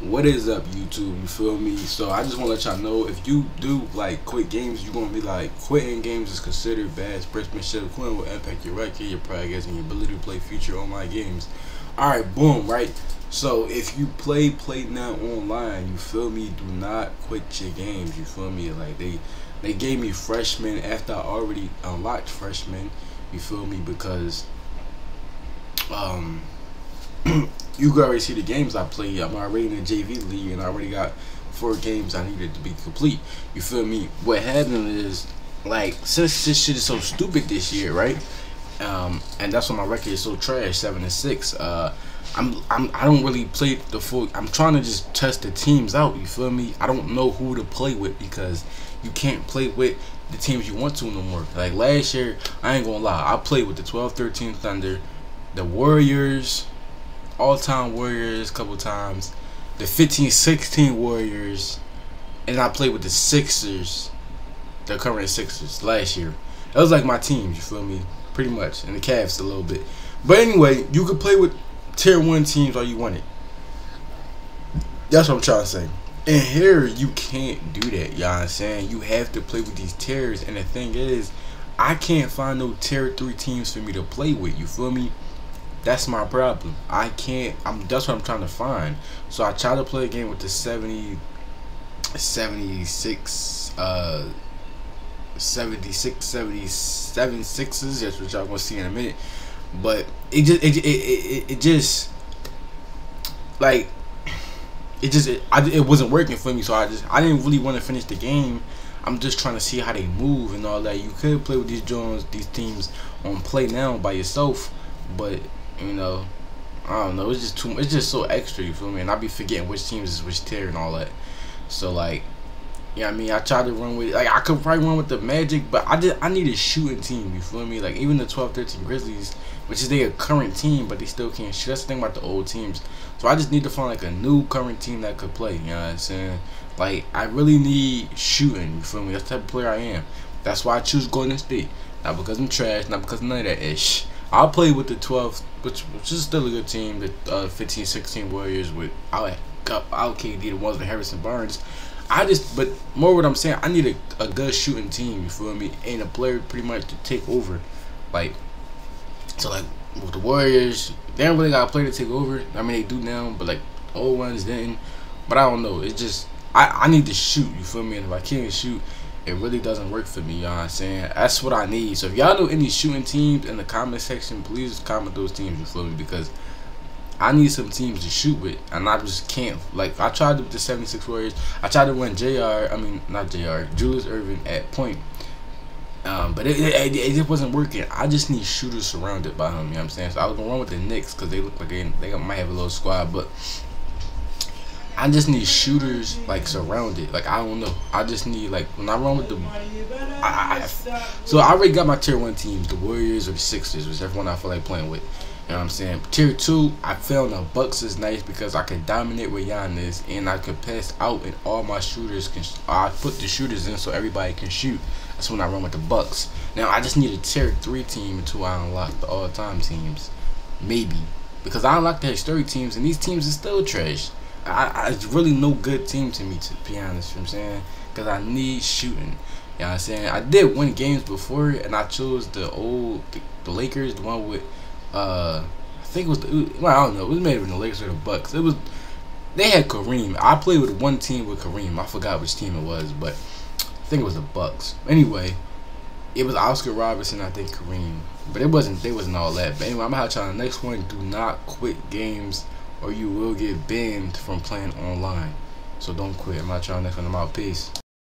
What is up, YouTube? You feel me? So I just want to let y'all know, if you do like quit games, you're gonna be like, quitting games is considered bad sportsmanship. Quitting will impact your record, your progress, and your ability to play future online games. All right, boom, right? So if you play now online, you feel me? Do not quit your games. You feel me? Like they gave me Freshman after I already unlocked Freshman. You feel me? Because you can already see the games I play. I'm already in the JV league and I already got 4 games I needed to be complete. You feel me? What happened is, like, since this shit is so stupid this year, right? And that's why my record is so trash, 7-6. I don't really play the full. I'm trying to just test the teams out. You feel me? I don't know who to play with because you can't play with the teams you want to no more. Like last year, I ain't gonna lie, I played with the 12-13 Thunder, the Warriors, all-time Warriors a couple times, the 15-16 Warriors, and I played with the Sixers, the current Sixers, last year. That was like my teams, you feel me, pretty much, and the Cavs a little bit. But anyway, you could play with tier 1 teams all you wanted. That's what I'm trying to say. And here, you can't do that, y'all know I'm saying? You have to play with these tiers, and the thing is, I can't find no tier 3 teams for me to play with, you feel me? That's my problem. I can't. That's what I'm trying to find. So I try to play a game with the 76, 77 sixes. That's what y'all gonna see in a minute. But it wasn't working for me. So I didn't really want to finish the game. I'm just trying to see how they move and all that. You could play with these Jones, these teams on Play Now by yourself, but you know, I don't know, it's just too, it's just so extra, you feel me? And I be forgetting which teams is which tier and all that. So like, you know what I mean, I tried to run with, like, I could probably run with the Magic, but I need a shooting team, you feel me? Like even the 12-13 Grizzlies, which is their current team, but they still can't shoot. That's the thing about the old teams. So I just need to find like a new current team that could play, you know what I'm saying? Like I really need shooting, you feel me? That's the type of player I am. That's why I choose Golden State. Not because I'm trash, not because of none of that ish. I'll play with the 12, which is still a good team, the 15-16 Warriors with I'll KD, the ones with Harrison Barnes. But more what I'm saying, I need a good shooting team, you feel me, and a player pretty much to take over. Like, so like with the Warriors, they don't really got a player to take over. I mean they do now, but like old ones didn't. But I don't know, it's just I need to shoot, you feel me, and if I can't shoot, it really doesn't work for me, you know what I'm saying? That's what I need. So if y'all know any shooting teams in the comment section, please just comment those teams, you feel me? Because I need some teams to shoot with, and I just can't. Like, I tried with the 76 Warriors. I tried to run Julius Erving at point. But it just wasn't working. I just need shooters surrounded by him, you know what I'm saying? So I was going to run with the Knicks because they look like they might have a little squad, but I just need shooters like surrounded. Like I don't know. I just need like when I run with the. So I already got my tier 1 teams, the Warriors or the Sixers, whichever one I feel like playing with. You know what I'm saying? Tier 2, I found the Bucks is nice because I can dominate with Giannis and I can pass out and all my shooters can. I put the shooters in so everybody can shoot. That's when I run with the Bucks. Now I just need a tier 3 team until I unlock the all-time teams, maybe because I unlocked the historic teams and these teams are still trash. It's really no good team to me, to be honest, you know what I'm saying? Because I need shooting, you know what I'm saying? I did win games before, and I chose the Lakers, the one with, I think it was, well, I don't know, it was maybe the Lakers or the Bucks. It was, they had Kareem. I played with one team with Kareem. I forgot which team it was, but I think it was the Bucks. Anyway, it was Oscar Robertson, I think Kareem. But they wasn't all that. But anyway, I'm going to have y'all on the next one. Do not quit games, or you will get banned from playing online. So don't quit. I'm not trying to. I'm out. Peace.